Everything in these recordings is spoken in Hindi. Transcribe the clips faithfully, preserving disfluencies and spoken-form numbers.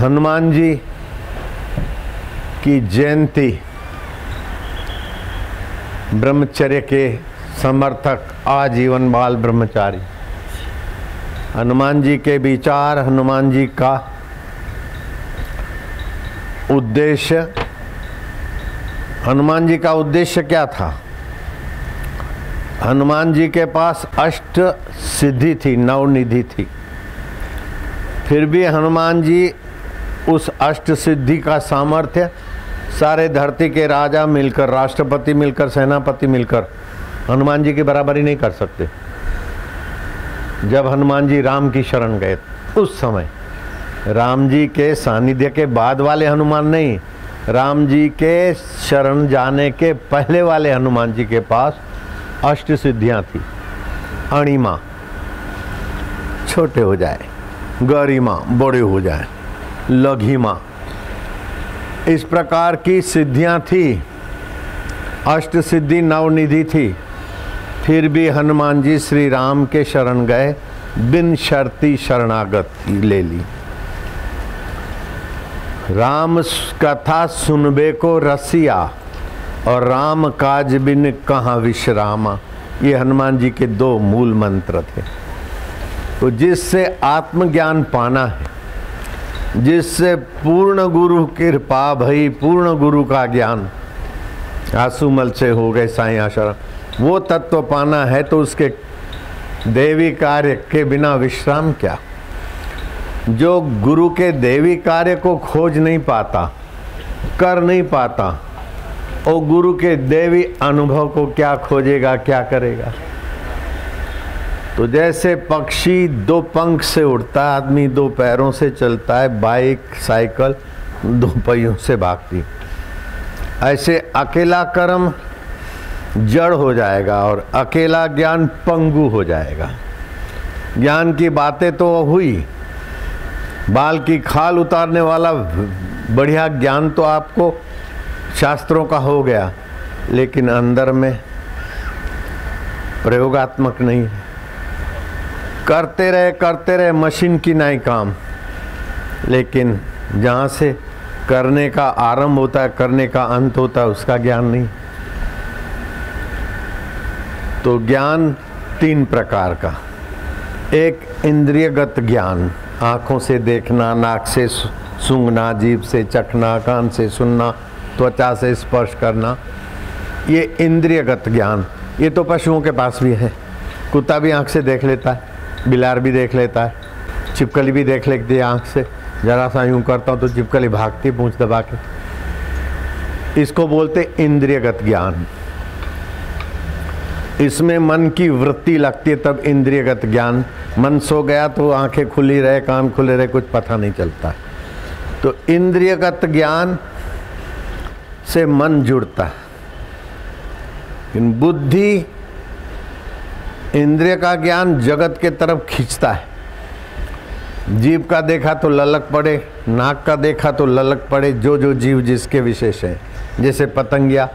हनुमान जी की जयंती ब्रह्मचर्य के समर्थक आजीवन बाल ब्रह्मचारी, हनुमान जी के विचार, हनुमान जी का उद्देश्य। हनुमान जी का उद्देश्य क्या था? हनुमान जी के पास अष्ट सिद्धि थी, नवनिधि थी, फिर भी हनुमान जी उस अष्ट सिद्धि का सामर्थ्य सारे धरती के राजा मिलकर, राष्ट्रपति मिलकर, सेनापति मिलकर हनुमान जी की बराबरी नहीं कर सकते। जब हनुमान जी राम की शरण गए उस समय राम जी के सानिध्य के बाद वाले हनुमान नहीं, राम जी के शरण जाने के पहले वाले हनुमान जी के पास अष्ट सिद्धियाँ थी। अनीमा छोटे हो जाए, गरिमा बड़े हो जाए, लघिमा, इस प्रकार की सिद्धियाँ थी। अष्ट सिद्धि नवनिधि थी, फिर भी हनुमान जी श्री राम के शरण गए, बिन शर्ती शरणागत ले ली। राम कथा सुनबे को रसिया और राम काज बिन कहाँ विश्रामा, ये हनुमान जी के दो मूल मंत्र थे। तो जिससे आत्मज्ञान पाना है, जिससे पूर्ण गुरु कृपा भई, पूर्ण गुरु का ज्ञान आंसूमल से हो गए साईं आशरण, वो तत्व पाना है तो उसके देवी कार्य के बिना विश्राम क्या। जो गुरु के देवी कार्य को खोज नहीं पाता, कर नहीं पाता, और गुरु के देवी अनुभव को क्या खोजेगा, क्या करेगा। तो जैसे पक्षी दो पंख से उड़ता है, आदमी दो पैरों से चलता है, बाइक साइकिल दो पहियों से भागती, ऐसे अकेला कर्म जड़ हो जाएगा और अकेला ज्ञान पंगु हो जाएगा। ज्ञान की बातें तो हुई, बाल की खाल उतारने वाला बढ़िया ज्ञान तो आपको शास्त्रों का हो गया, लेकिन अंदर में प्रयोगात्मक नहीं। करते रहे करते रहे मशीन की नाई काम, लेकिन जहाँ से करने का आरंभ होता है, करने का अंत होता है, उसका ज्ञान नहीं। तो ज्ञान तीन प्रकार का, एक इंद्रियगत ज्ञान, आँखों से देखना, नाक से सूंघना, जीभ से चखना, कान से सुनना, त्वचा से स्पर्श करना, ये इंद्रियगत ज्ञान। ये तो पशुओं के पास भी है, कुत्ता भी आँख से देख लेता है, बिलार भी देख लेता है, छिपकली भी देख लेती है आँख से, जरा सा यूँ करता हूँ तो छिपकली भागती पूँछ दबा के। इसको बोलते इंद्रियगत ज्ञान। इसमें मन की वृत्ति लगती है, तब इंद्रियगत ज्ञान। मन सो गया तो आंखें खुली रहे, कान खुले रहे, कुछ पता नहीं चलता। तो इंद्रियगत ज्ञान से मन जुड़ता है, लेकिन बुद्धि इंद्रिय का ज्ञान जगत के तरफ खींचता है। जीव का देखा तो ललक पड़े, नाक का देखा तो ललक पड़े, जो जो जीव जिसके विशेष हैं। जैसे पतंगिया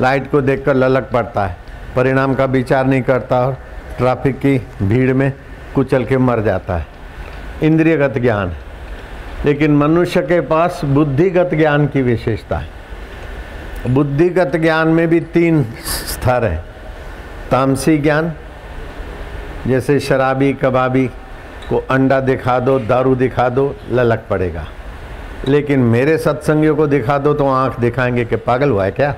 लाइट को देखकर ललक पड़ता है, परिणाम का विचार नहीं करता और ट्रैफिक की भीड़ में कुचल के मर जाता है, इंद्रियगत ज्ञान। लेकिन मनुष्य के पास बुद्धिगत ज्ञान की विशेषता है। बुद्धिगत ज्ञान में भी तीन स्तर हैं। तामसी ज्ञान, जैसे शराबी कबाबी को अंडा दिखा दो, दारू दिखा दो, ललक पड़ेगा, लेकिन मेरे सत्संगियों को दिखा दो तो आँख दिखाएंगे कि पागल हुआ है क्या,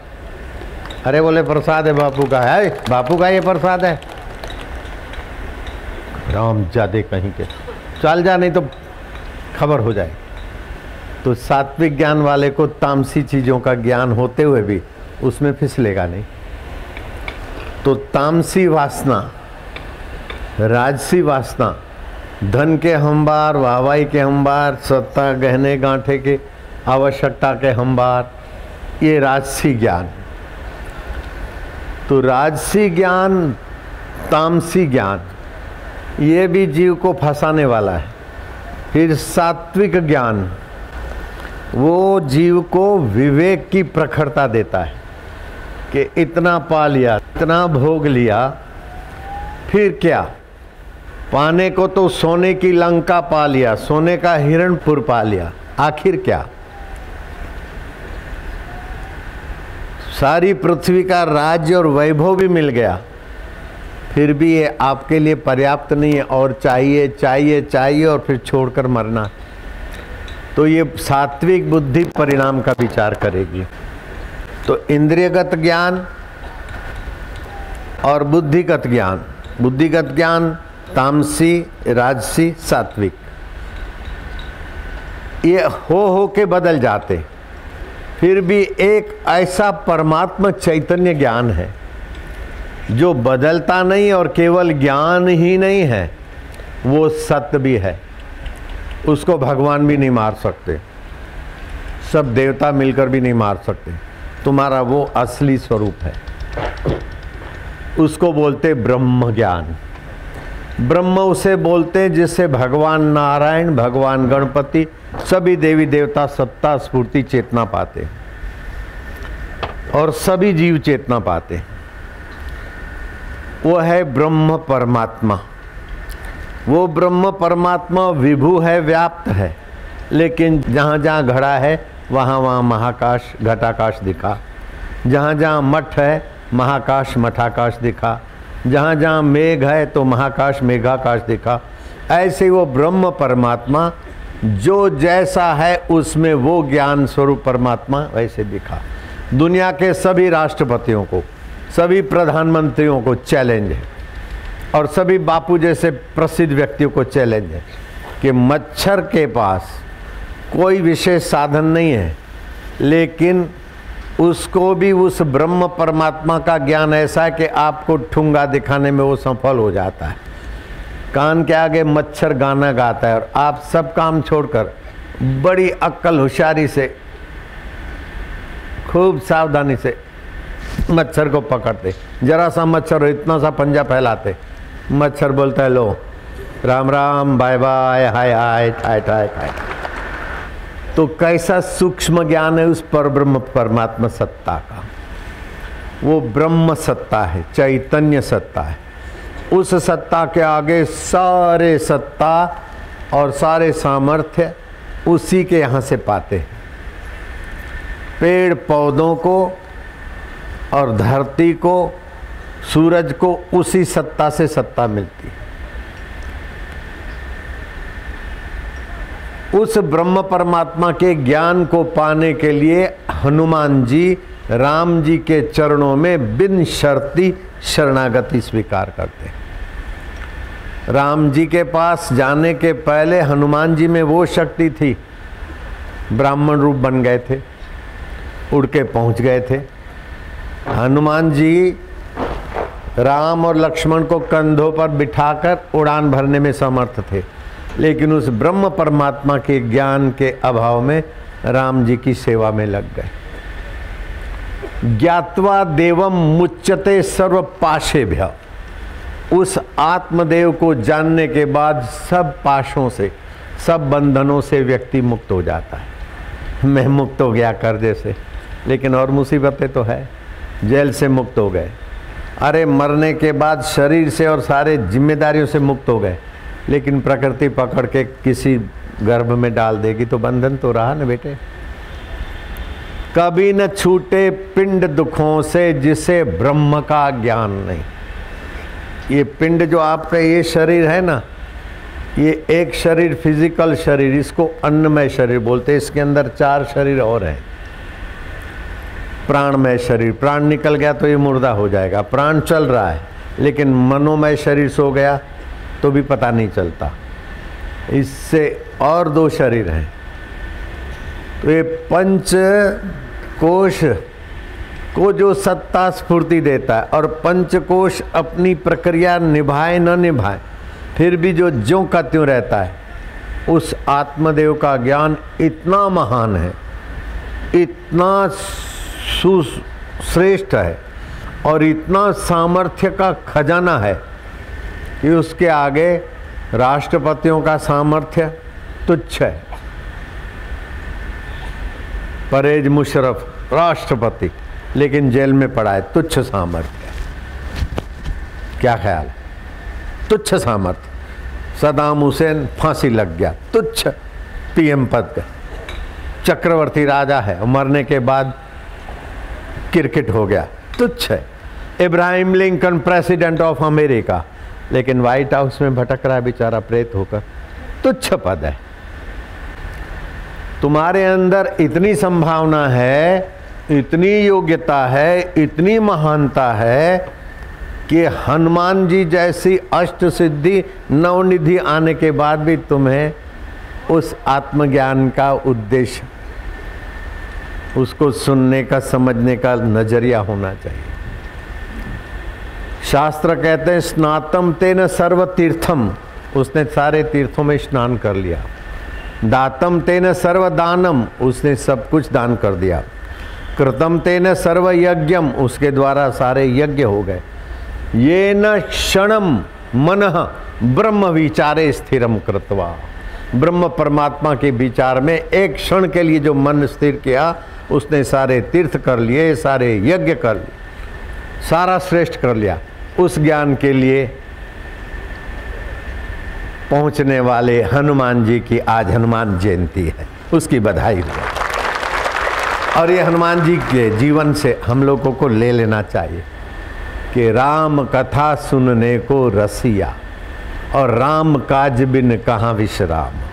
अरे बोले प्रसाद है बापू का, है बापू का ये प्रसाद है, राम जादे कहीं के चल जा नहीं तो खबर हो जाए। तो सात्विक ज्ञान वाले को तामसी चीज़ों का ज्ञान होते हुए भी उसमें फिसलेगा नहीं। तो तामसी वासना, राजसी वासना, धन के हमबार, वाहवाही के हमबार, सत्ता गहने गांठे के, आवश्यकता के हमबार, ये राजसी ज्ञान। तो राजसी ज्ञान, तामसी ज्ञान, ये भी जीव को फंसाने वाला है। फिर सात्विक ज्ञान, वो जीव को विवेक की प्रखरता देता है कि इतना पा लिया, इतना भोग लिया, फिर क्या पाने को, तो सोने की लंका पा लिया, सोने का हिरणपुर पा लिया, आखिर क्या? सारी पृथ्वी का राज्य और वैभव भी मिल गया, फिर भी ये आपके लिए पर्याप्त नहीं है, और चाहिए चाहिए चाहिए और फिर छोड़कर मरना। तो ये सात्विक बुद्धि परिणाम का विचार करेगी। तो इंद्रियगत ज्ञान और बुद्धिगत ज्ञान, बुद्धिगत ज्ञान तामसी, राजसी, सात्विक, ये हो हो के बदल जाते। फिर भी एक ऐसा परमात्मा चैतन्य ज्ञान है जो बदलता नहीं, और केवल ज्ञान ही नहीं है, वो सत्य भी है। उसको भगवान भी नहीं मार सकते, सब देवता मिलकर भी नहीं मार सकते। तुम्हारा वो असली स्वरूप है, उसको बोलते ब्रह्म ज्ञान। ब्रह्म उसे बोलते हैं जिससे भगवान नारायण, भगवान गणपति, सभी देवी देवता सत्ता स्फूर्ति चेतना पाते और सभी जीव चेतना पाते। वो है ब्रह्म परमात्मा। वो ब्रह्म परमात्मा विभू है, व्याप्त है, लेकिन जहाँ जहाँ घड़ा है वहाँ वहाँ महाकाश घटाकाश दिखा, जहाँ जहाँ मठ है महाकाश मठाकाश दिखा, जहाँ जहाँ मेघ है तो महाकाश मेघाकाश दिखा। ऐसे वो ब्रह्म परमात्मा जो जैसा है उसमें वो ज्ञान स्वरूप परमात्मा वैसे दिखा। दुनिया के सभी राष्ट्रपतियों को, सभी प्रधानमंत्रियों को चैलेंज है, और सभी बापू जैसे प्रसिद्ध व्यक्तियों को चैलेंज है कि मच्छर के पास कोई विशेष साधन नहीं है, लेकिन उसको भी उस ब्रह्म परमात्मा का ज्ञान ऐसा है कि आपको ठुंगा दिखाने में वो सफल हो जाता है। कान के आगे मच्छर गाना गाता है, और आप सब काम छोड़कर बड़ी अक्ल होशियारी से, खूब सावधानी से मच्छर को पकड़ते। जरा सा मच्छर हो, इतना सा पंजा फैलाते, मच्छर बोलता है लो Ram Ram, bye bye, hi hi, hi hi hi. तो कैसा सूक्ष्म ज्ञान है उस पर ब्रह्म परमात्मा सत्ता का। वो ब्रह्म सत्ता है, चैतन्य सत्ता है। उस सत्ता के आगे सारे सत्ता और सारे सामर्थ्य उसी के यहाँ से पाते हैं। पेड़ पौधों को और धरती को, सूरज को उसी सत्ता से सत्ता मिलती है। उस ब्रह्म परमात्मा के ज्ञान को पाने के लिए हनुमान जी राम जी के चरणों में बिन शर्ती शरणागति स्वीकार करते हैं। राम जी के पास जाने के पहले हनुमान जी में वो शक्ति थी, ब्राह्मण रूप बन गए थे, उड़ के पहुँच गए थे। हनुमान जी राम और लक्ष्मण को कंधों पर बिठाकर उड़ान भरने में समर्थ थे, लेकिन उस ब्रह्म परमात्मा के ज्ञान के अभाव में राम जी की सेवा में लग गए। ज्ञात्वा देवम मुच्यते सर्व पाशेभ्य, उस आत्मदेव को जानने के बाद सब पाशों से, सब बंधनों से व्यक्ति मुक्त हो जाता है। मैं मुक्त हो गया कर्जे से, लेकिन और मुसीबतें तो है। जेल से मुक्त हो गए, अरे मरने के बाद शरीर से और सारे जिम्मेदारियों से मुक्त हो गए, लेकिन प्रकृति पकड़ के किसी गर्भ में डाल देगी तो बंधन तो रहा न बेटे। कभी न छूटे पिंड दुखों से जिसे ब्रह्म का ज्ञान नहीं। ये पिंड जो आपका ये शरीर है ना, ये एक शरीर फिजिकल शरीर, इसको अन्नमय शरीर बोलते हैं। इसके अंदर चार शरीर और हैं। प्राणमय शरीर, प्राण निकल गया तो ये मुर्दा हो जाएगा। प्राण चल रहा है लेकिन मनोमय शरीर सो गया तो भी पता नहीं चलता। इससे और दो शरीर हैं। तो ये पंच कोश को जो सत्ता स्फूर्ति देता है, और पंच कोश अपनी प्रक्रिया निभाए न निभाए फिर भी जो ज्यों का त्यों रहता है, उस आत्मदेव का ज्ञान इतना महान है, इतना सुश्रेष्ठ है, और इतना सामर्थ्य का खजाना है कि उसके आगे राष्ट्रपतियों का सामर्थ्य तुच्छ है। परवेज मुशर्रफ राष्ट्रपति, लेकिन जेल में पड़ा है, तुच्छ सामर्थ्य। क्या ख्याल है? तुच्छ सामर्थ्य। सदाम हुसैन फांसी लग गया, तुच्छ पीएम पद का। चक्रवर्ती राजा है, मरने के बाद क्रिकेट हो गया, तुच्छ है। Abraham Lincoln president of America, लेकिन व्हाइट हाउस में भटक रहा है बेचारा प्रेत होकर, तुच्छ पद है। तुम्हारे अंदर इतनी संभावना है, इतनी योग्यता है, इतनी महानता है कि हनुमान जी जैसी अष्ट सिद्धि नवनिधि आने के बाद भी तुम्हें उस आत्मज्ञान का उद्देश्य, उसको सुनने का, समझने का नजरिया होना चाहिए। शास्त्र कहते हैं स्नातम तेन सर्व तीर्थम, उसने सारे तीर्थों में स्नान कर लिया। दातम तेन सर्व दानम, उसने सब कुछ दान कर दिया। कृतम तेन सर्व यज्ञम, उसके द्वारा सारे यज्ञ हो गए। ये न क्षणम मन ब्रह्म विचारे स्थिरम कृत्वा, ब्रह्म परमात्मा के विचार में एक क्षण के लिए जो मन स्थिर किया उसने सारे तीर्थ कर लिए, सारे यज्ञ कर लिए, सारा श्रेष्ठ कर लिया। उस ज्ञान के लिए पहुंचने वाले हनुमान जी की आज हनुमान जयंती है, उसकी बधाई हो। और ये हनुमान जी के जीवन से हम लोगों को ले लेना चाहिए कि राम कथा सुनने को रसिया और राम काज बिन कहाँ विश्राम।